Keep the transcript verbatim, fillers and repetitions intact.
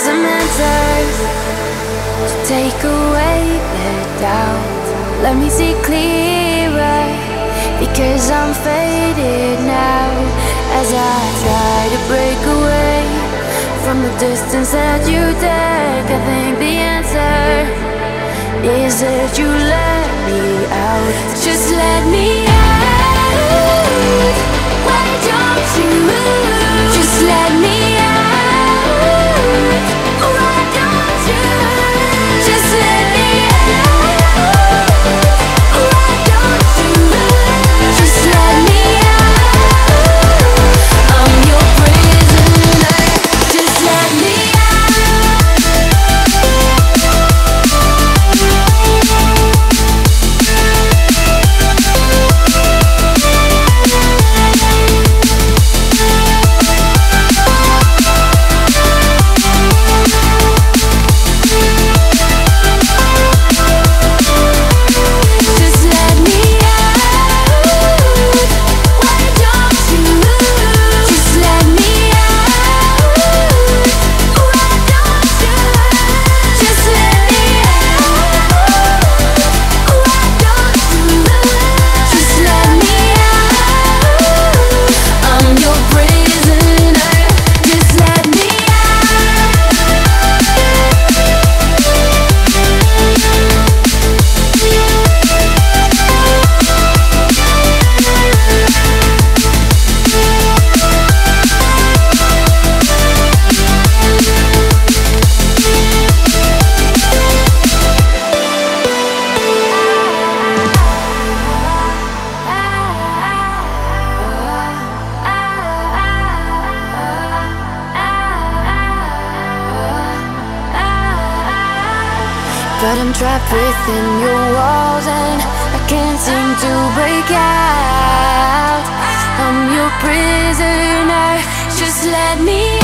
Some answers to take away their doubt. Let me see clearer, because I'm faded now. As I try to break away from the distance that you take, I think the answer is that you let me out. Just let me out. Why don't you move? Just let me out. But I'm trapped within your walls and I can't seem to break out. I'm your prisoner, just let me out.